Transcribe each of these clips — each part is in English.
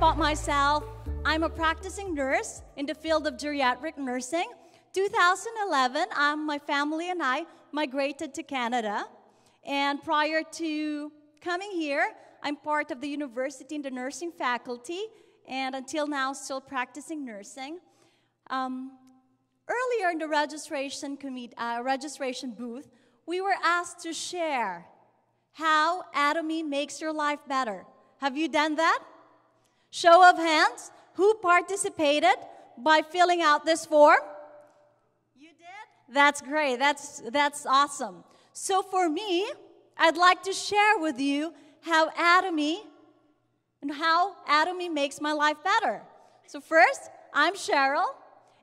about myself. I'm a practicing nurse in the field of geriatric nursing. 2011, my family and I migrated to Canada. And prior to coming here, I'm part of the university in the nursing faculty, and until now, still practicing nursing. Earlier in the registration booth, we were asked to share how Atomy makes your life better. Have you done that? Show of hands, who participated by filling out this form? You did? That's great, that's awesome. So for me, I'd like to share with you how Atomy makes my life better. So first, I'm Cheryl,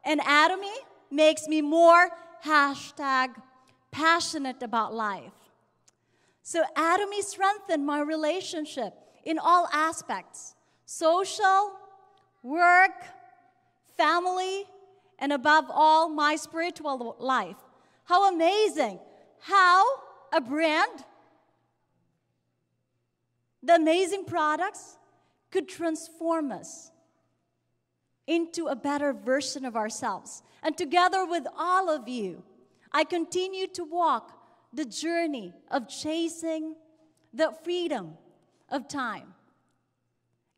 and Atomy makes me more #passionate about life. So Atomy strengthened my relationship in all aspects, social, work, family, and above all, my spiritual life. How amazing! How a brand, the amazing products, could transform us into a better version of ourselves. And together with all of you, I continue to walk the journey of chasing the freedom of time.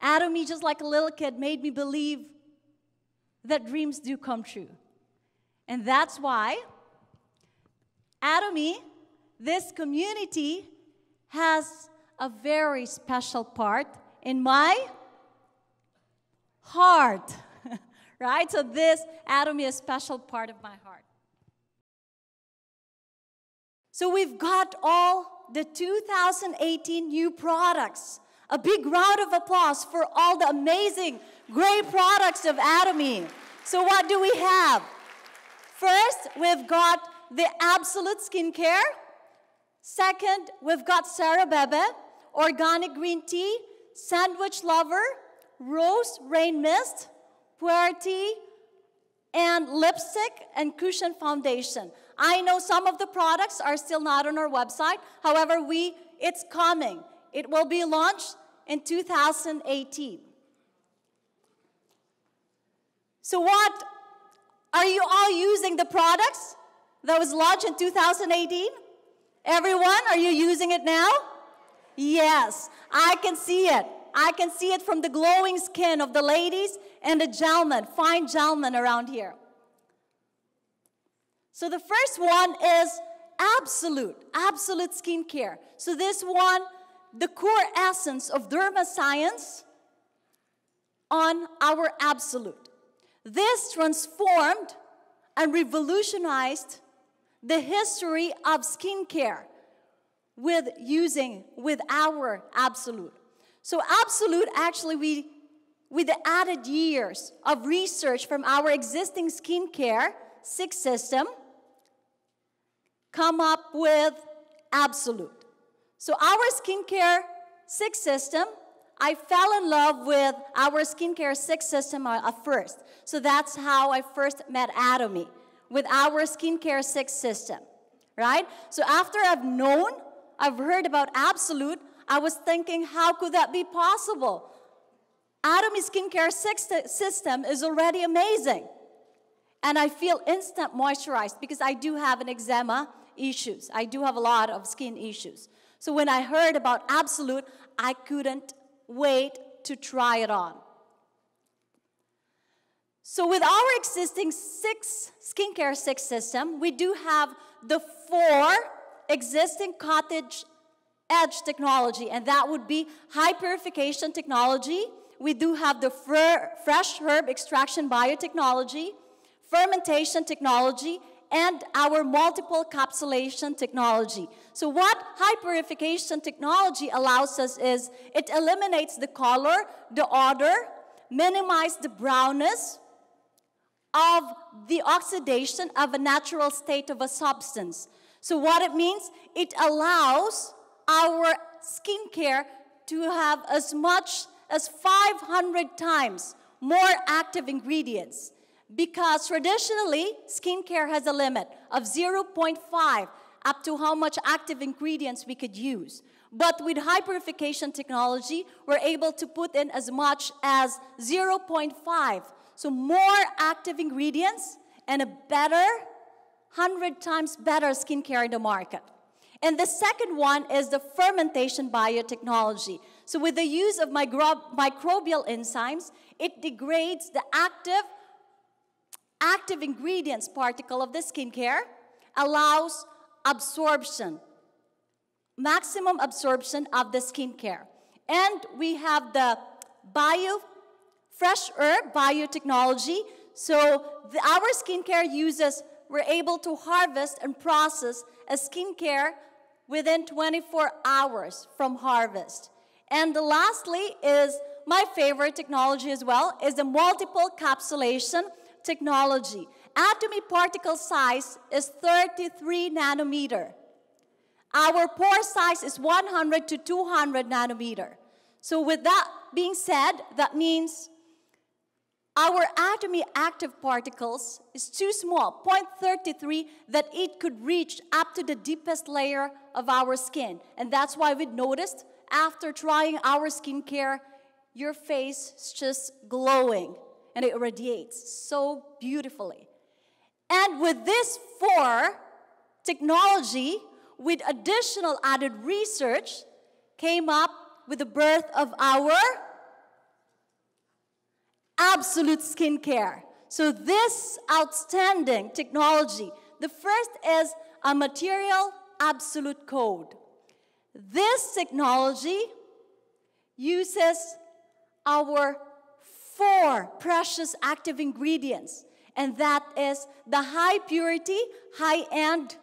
Atomy, just like a little kid, made me believe that dreams do come true. And that's why Atomy, this community, has a very special part in my heart, right? So this Atomy is a special part of my heart. So we've got all the 2018 new products. A big round of applause for all the amazing, great products of Atomy. So what do we have? First, we've got the Absolute Skincare. Second, we've got Sarah Bebe, Organic Green Tea, Sandwich Lover, Rose Rain Mist, Pu'er Tea, and Lipstick and Cushion Foundation. I know some of the products are still not on our website. However, it's coming. It will be launched in 2018. So what, are you all using the products that was launched in 2018? Everyone, are you using it now? Yes, I can see it. I can see it from the glowing skin of the ladies and the gentlemen, fine gentlemen around here. So the first one is Absolute Skincare. So this one, the core essence of derma science on our Absolute. This transformed and revolutionized the history of skincare with our Absolute. So Absolute, actually, with added years of research from our existing skincare SIX system, come up with Absolute. So our skincare SIX system, I fell in love with our skincare SIX system at first. So that's how I first met Atomy, with our skincare SIX system, right? So after I've heard about Absolute, I was thinking, how could that be possible? Atomy Skincare SIX system is already amazing. And I feel instant moisturized because I do have an eczema issues. I do have a lot of skin issues. So when I heard about Absolute, I couldn't wait to try it on. So with our existing skincare SIX system, we do have the 4 existing cutting edge technology, and that would be high purification technology. We do have the fresh herb extraction biotechnology, fermentation technology, and our multiple capsulation technology. So what high purification technology allows us is it eliminates the color, the odor, minimizes the brownness of the oxidation of a natural state of a substance. So what it means, it allows our skincare to have as much as 500 times more active ingredients. Because traditionally, skincare has a limit of 0.5 up to how much active ingredients we could use. But with high purification technology, we're able to put in as much as 0.5. So more active ingredients and a better, 100 times better skincare in the market. And the second one is the fermentation biotechnology. So with the use of microbial enzymes, it degrades the active ingredients particle of the skincare, allows absorption, maximum absorption of the skincare. And we have the fresh herb biotechnology. So our skincare uses, we're able to harvest and process a skincare within 24 hours from harvest. And lastly is my favorite technology as well, is the multiple capsulation technology. Atomy particle size is 33 nanometer. Our pore size is 100 to 200 nanometer. So with that being said, that means our atomy active particles is too small, 0.33, that it could reach up to the deepest layer of our skin. And that's why we noticed after trying our skincare, your face is just glowing and it radiates so beautifully. And with this four technology, with additional added research, came up with the birth of our Absolute Skincare. So this outstanding technology, the first is a material absolute code. This technology uses our four precious active ingredients, and that is the high purity, high-end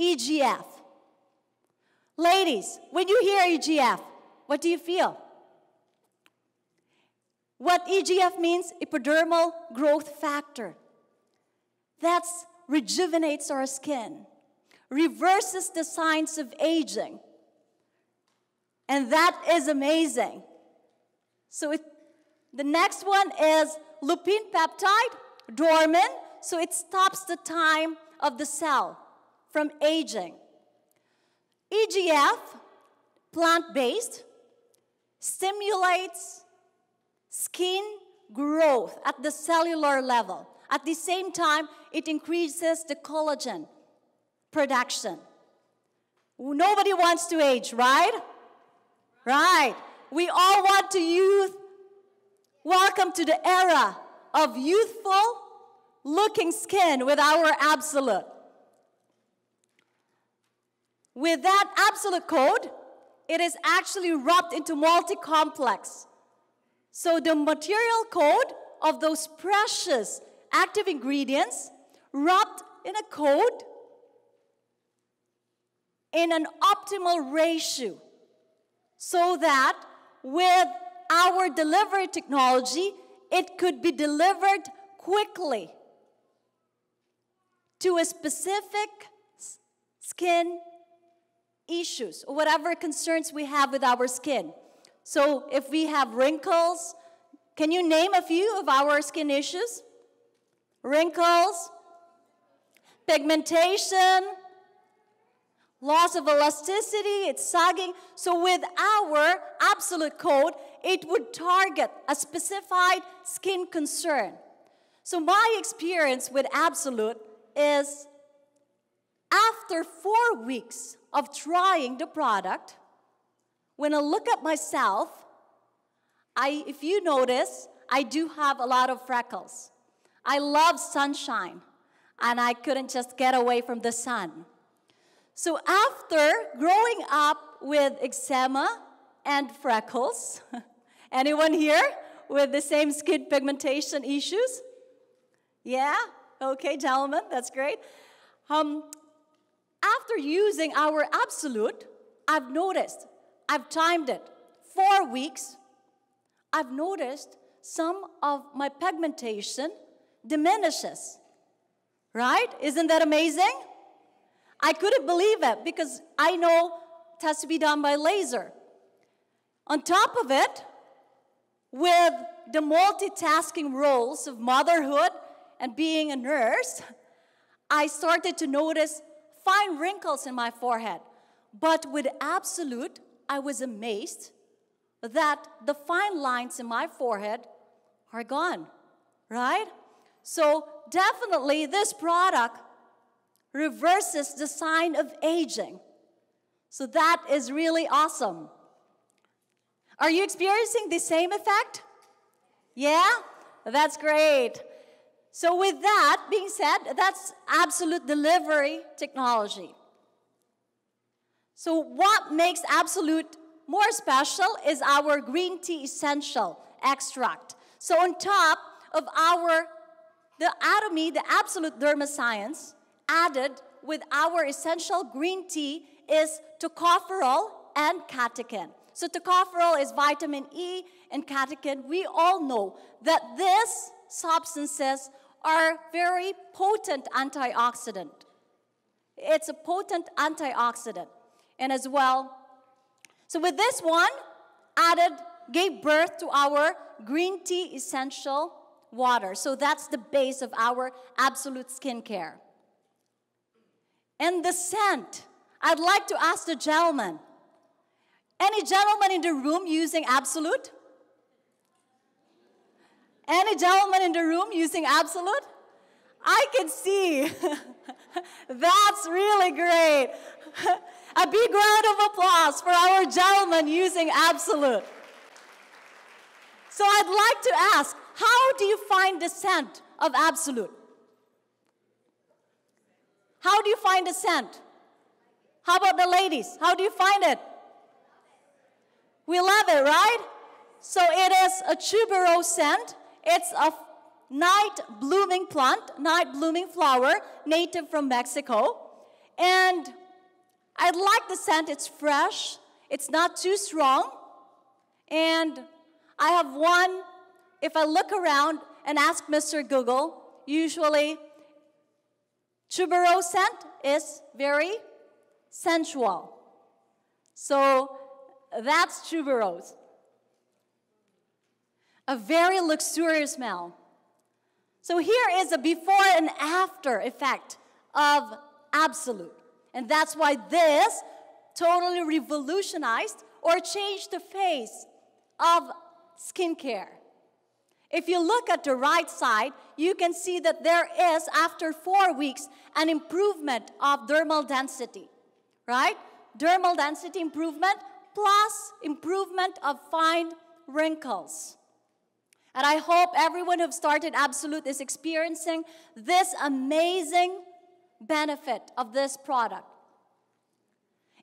EGF. Ladies, when you hear EGF, what do you feel? What EGF means, epidermal growth factor. That rejuvenates our skin, reverses the signs of aging, and that is amazing. So the next one is lupine peptide, dormant, so it stops the time of the cell from aging. EGF, plant-based, stimulates skin growth at the cellular level. At the same time, it increases the collagen production. Nobody wants to age, right? Right. We all want to youth. Welcome to the era of youthful looking skin with our Absolute. With that Absolute code, it is actually wrapped into multi-complex. So the material code of those precious active ingredients wrapped in a code in an optimal ratio, so that with our delivery technology, it could be delivered quickly to a specific skin issues or whatever concerns we have with our skin. So if we have wrinkles, can you name a few of our skin issues? Wrinkles, pigmentation, loss of elasticity, it's sagging. So with our Absolute code, it would target a specified skin concern. So my experience with Absolute is after 4 weeks of trying the product, when I look at myself, if you notice, I do have a lot of freckles. I love sunshine, and I couldn't just get away from the sun. So after growing up with eczema and freckles, anyone here with the same skin pigmentation issues? Yeah? Okay, gentlemen, that's great. After using our Absolute, I've noticed, I've timed it, 4 weeks, I've noticed some of my pigmentation diminishes, right? Isn't that amazing? I couldn't believe it because I know it has to be done by laser. On top of it, with the multitasking roles of motherhood and being a nurse, I started to notice fine wrinkles in my forehead. But with Absolute, I was amazed that the fine lines in my forehead are gone, right? So definitely this product reverses the sign of aging. So that is really awesome. Are you experiencing the same effect? Yeah? That's great. So with that being said, that's Absolute delivery technology. So what makes Absolute more special is our green tea essential extract. So on top of the Atomy, the Absolute Dermascience, added with our essential green tea is tocopherol and catechin. So tocopherol is vitamin E and catechin. We all know that these substances are very potent antioxidant. It's a potent antioxidant. And as well, so with this one, added gave birth to our green tea essential water. So that's the base of our Absolute Skincare. And the scent, I'd like to ask the gentleman. Any gentleman in the room using Absolute? Any gentleman in the room using Absolute? I can see. That's really great. A big round of applause for our gentleman using Absolute. So I'd like to ask, how do you find the scent of Absolute? How do you find the scent? How about the ladies? How do you find it? We love it, right? So it is a tuberose scent. It's a night-blooming plant, night-blooming flower, native from Mexico. And I like the scent. It's fresh. It's not too strong. And I have one, if I look around and ask Mr. Google, usually tuberose scent is very sensual. So that's tuberose. A very luxurious smell. So here is a before and after effect of Absolute. And that's why this totally revolutionized or changed the face of skincare. If you look at the right side, you can see that there is, after 4 weeks, an improvement of dermal density, right? Dermal density improvement, plus improvement of fine wrinkles. And I hope everyone who started Absolute is experiencing this amazing benefit of this product.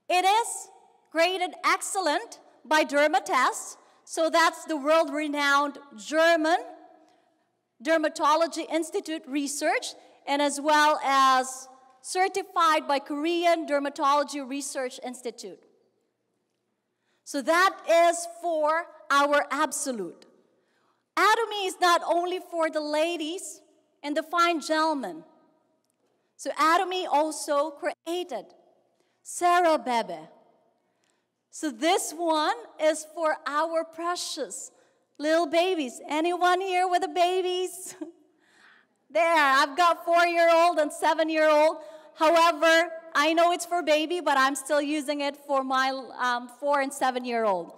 It is graded excellent by Dermatest, so that's the world-renowned German Dermatology Institute research, and as well as certified by Korean Dermatology Research Institute. So that is for our Absolute. Atomy is not only for the ladies and the fine gentlemen. So Atomy also created Sarah Bebe. So this one is for our precious little babies. Anyone here with the babies? There, I've got 4-year-old and 7-year-old. However, I know it's for baby, but I'm still using it for my 4- and 7-year-old.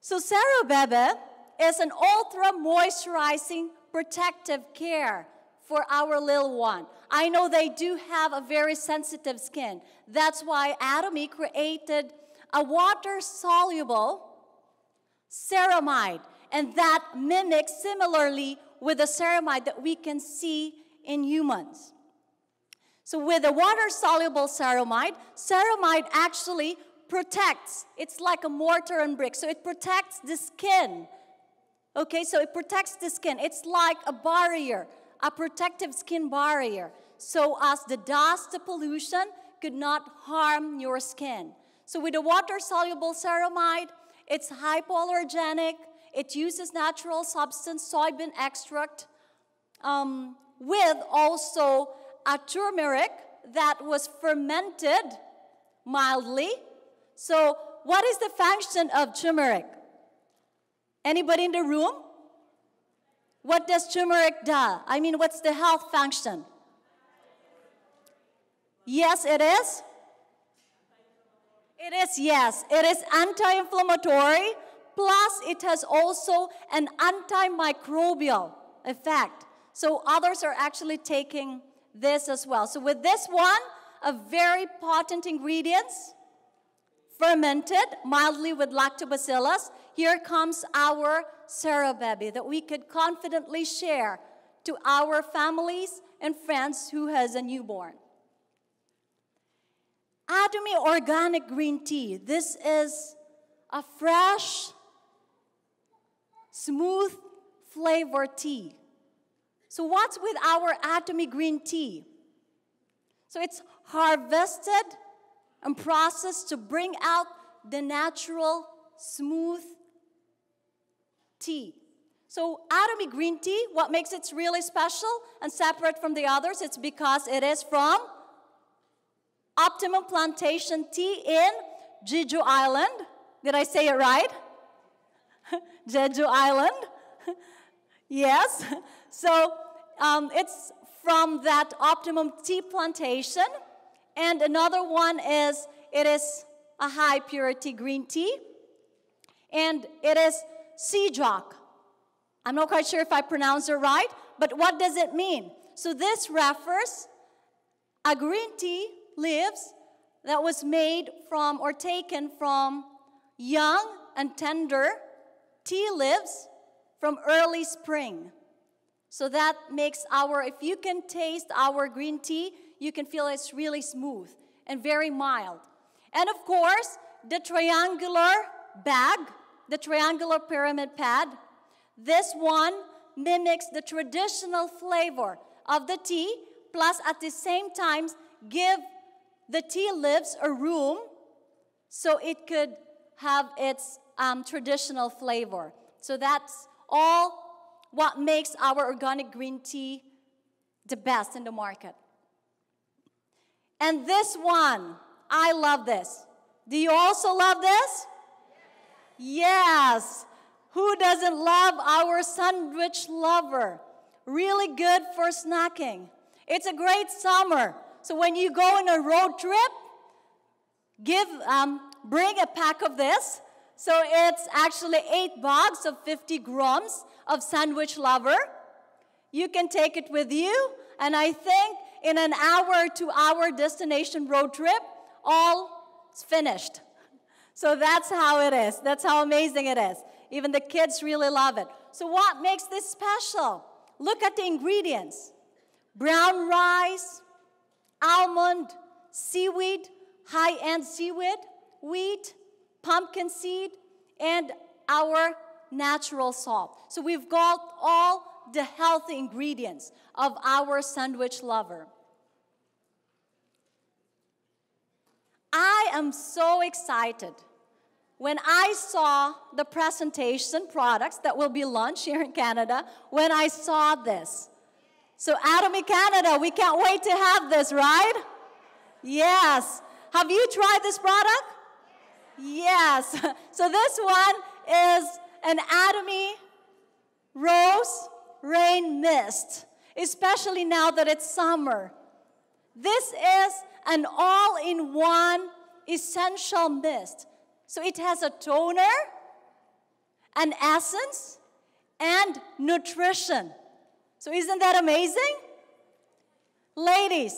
So Sarah Bebe is an ultra-moisturizing protective care for our little one. I know they do have a very sensitive skin. That's why Atomy created a water-soluble ceramide, and that mimics similarly with the ceramide that we can see in humans. So with a water-soluble ceramide, ceramide actually protects. It's like a mortar and brick, so it protects the skin. Okay, so it protects the skin. It's like a barrier, a protective skin barrier, so as the dust, the pollution could not harm your skin. So with a water-soluble ceramide, it's hypoallergenic. It uses natural substance, soybean extract, with also a turmeric that was fermented mildly. So what is the function of turmeric? Anybody in the room? What does turmeric do? I mean, what's the health function? Yes, it is. It is, yes. It is anti-inflammatory, plus it has also an antimicrobial effect. So others are actually taking this as well. So with this one, a very potent ingredients, fermented mildly with lactobacillus. Here comes our Sarah Bebe that we could confidently share to our families and friends who has a newborn. Atomy organic green tea. This is a fresh, smooth flavored tea. So what's with our Atomy green tea? So it's harvested and processed to bring out the natural, smooth tea. So Atomy green tea, what makes it really special and separate from the others? It's because it is from Optimum Plantation Tea in Jeju Island. Did I say it right? Jeju Island? Yes. So it's from that Optimum Tea Plantation. And another one is, it is a high purity green tea. And it is Sejak. I'm not quite sure if I pronounce it right, but what does it mean? So this refers a green tea leaves that was made from or taken from young and tender tea leaves from early spring. So that makes our, if you can taste our green tea, you can feel it's really smooth and very mild. And of course, the triangular bag, the triangular pyramid pad, this one mimics the traditional flavor of the tea, plus at the same time, give the tea leaves a room so it could have its traditional flavor. So that's all what makes our organic green tea the best in the market. And this one, I love this. Do you also love this? Yes. Who doesn't love our sandwich lover? Really good for snacking. It's a great summer. So when you go on a road trip, bring a pack of this. So it's actually 8 bags of 50 grams of sandwich lover. You can take it with you. And I think in an hour to our destination road trip, all is finished. So that's how it is. That's how amazing it is. Even the kids really love it. So what makes this special? Look at the ingredients. Brown rice, almond, seaweed, high-end seaweed, wheat, pumpkin seed, and our natural salt. So we've got all the healthy ingredients of our sandwich lover. I am so excited when I saw the presentation products that will be launched here in Canada, when I saw this. So Atomy Canada, we can't wait to have this, right? Yes. Have you tried this product? Yes. So this one is an Atomy Rose Rain Mist, especially now that it's summer. This is an all-in-one essential mist. So it has a toner, an essence, and nutrition. So isn't that amazing? Ladies,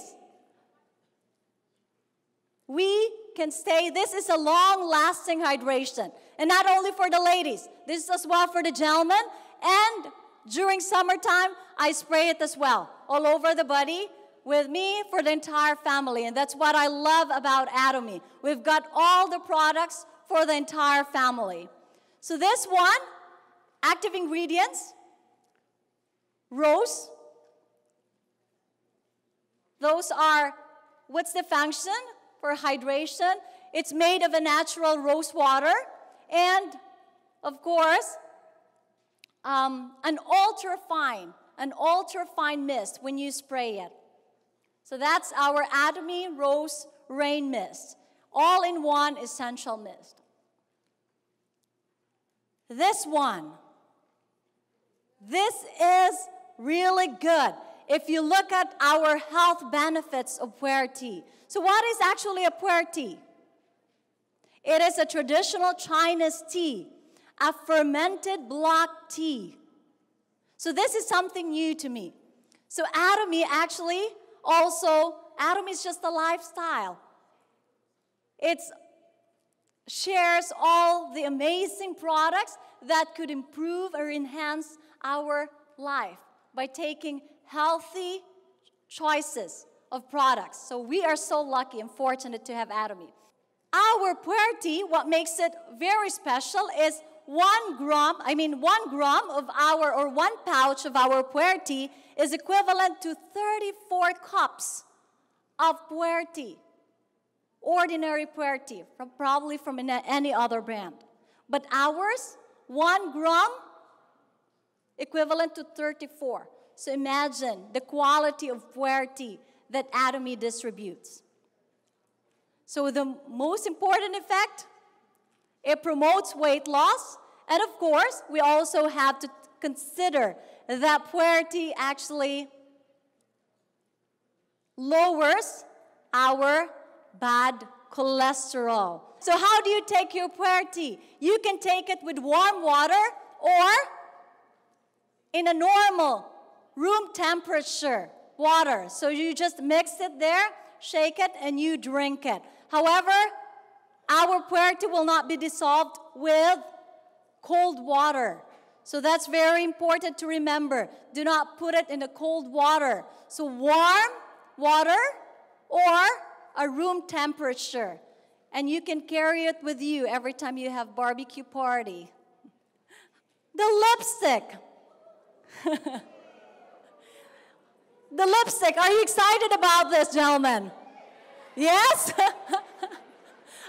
we can stay, this is a long-lasting hydration. And not only for the ladies, this is as well for the gentlemen. And during summertime, I spray it as well, all over the body with me for the entire family. And that's what I love about Atomy. We've got all the products for the entire family. So this one, active ingredients, rose. Those are, what's the function? For hydration, it's made of a natural rose water, and of course, an ultra fine mist when you spray it. So that's our Atomy Rose Rain Mist, all-in-one essential mist. This one, this is really good. If you look at our health benefits of Pu'er tea. So what is actually a Pu'er tea? It is a traditional Chinese tea, a fermented black tea. So this is something new to me. So Atomy actually also, Atomy is just a lifestyle. It shares all the amazing products that could improve or enhance our life by taking healthy choices of products. So we are so lucky and fortunate to have Atomy. Our Pu'er tea, what makes it very special is 1 gram of our, or 1 pouch of our Pu'er tea is equivalent to 34 cups of Pu'er tea. Ordinary Pu'er tea, probably from any other brand. But ours, 1 gram, equivalent to 34. So imagine the quality of Pu'er tea that Atomy distributes. So the most important effect, it promotes weight loss. And of course, we also have to consider that Pu'er tea actually lowers our bad cholesterol. So how do you take your Pu'er tea? You can take it with warm water or in a normal room temperature water. So you just mix it there, shake it, and you drink it. However, our Pu'er tea will not be dissolved with cold water. So that's very important to remember. Do not put it in the cold water. So warm water or a room temperature. And you can carry it with you every time you have barbecue party. The lipstick. The lipstick, are you excited about this, gentlemen? Yes?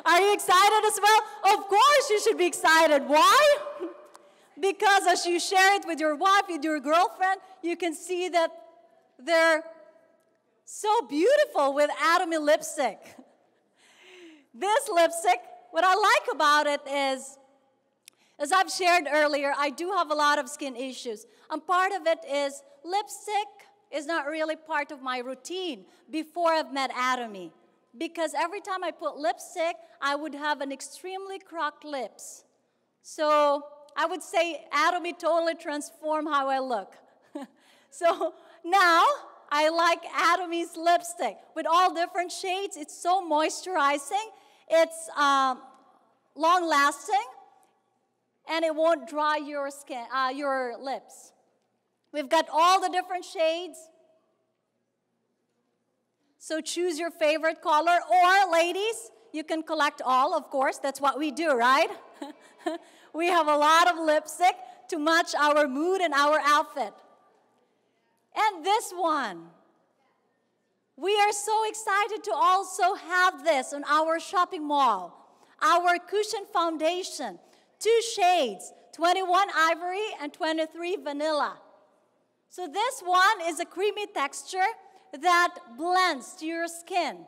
Are you excited as well? Of course you should be excited. Why? Because as you share it with your wife, with your girlfriend, you can see that they're so beautiful with Atomy lipstick. This lipstick, what I like about it is, as I've shared earlier, I do have a lot of skin issues. And part of it is lipstick is not really part of my routine before I've met Atomy. Because every time I put lipstick, I would have an extremely cracked lips. So I would say Atomy totally transformed how I look. So now I like Atomy's lipstick with all different shades. It's so moisturizing. It's long-lasting, and it won't dry your skin, your lips. We've got all the different shades. So choose your favorite color. Or ladies, you can collect all, of course. That's what we do, right? We have a lot of lipstick to match our mood and our outfit. And this one. We are so excited to also have this on our shopping mall. Our cushion foundation. 2 shades, 21 ivory and 23 vanilla. So this one is a creamy texture that blends to your skin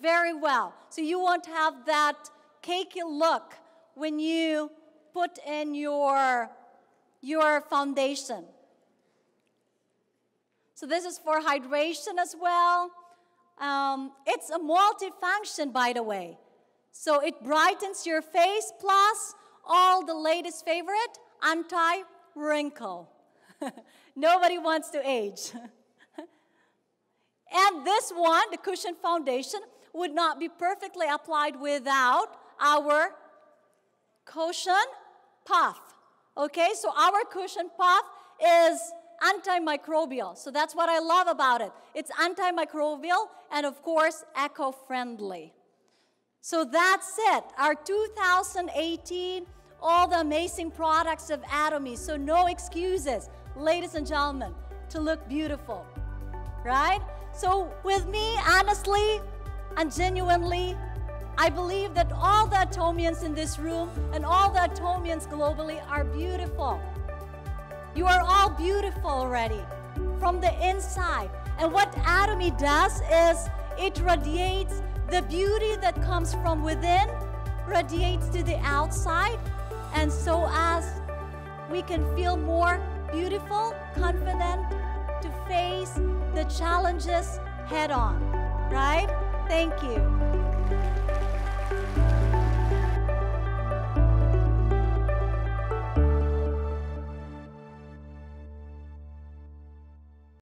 very well. So you won't have that cakey look when you put in your foundation. So this is for hydration as well. It's a multi-function, by the way. So it brightens your face, plus all the latest favorite, anti-wrinkle. Nobody wants to age. And this one, the cushion foundation, would not be perfectly applied without our cushion puff. Okay, so our cushion puff is antimicrobial. So that's what I love about it. It's antimicrobial and, of course, eco-friendly. So that's it. Our 2018, all the amazing products of Atomy. So no excuses, ladies and gentlemen, to look beautiful, right? So with me, honestly and genuinely, I believe that all the Atomians in this room and all the Atomians globally are beautiful. You are all beautiful already from the inside. And what Atomy does is it radiates the beauty that comes from within, radiates to the outside, and so as we can feel more beautiful, confident, to face the challenges head on, right? Thank you.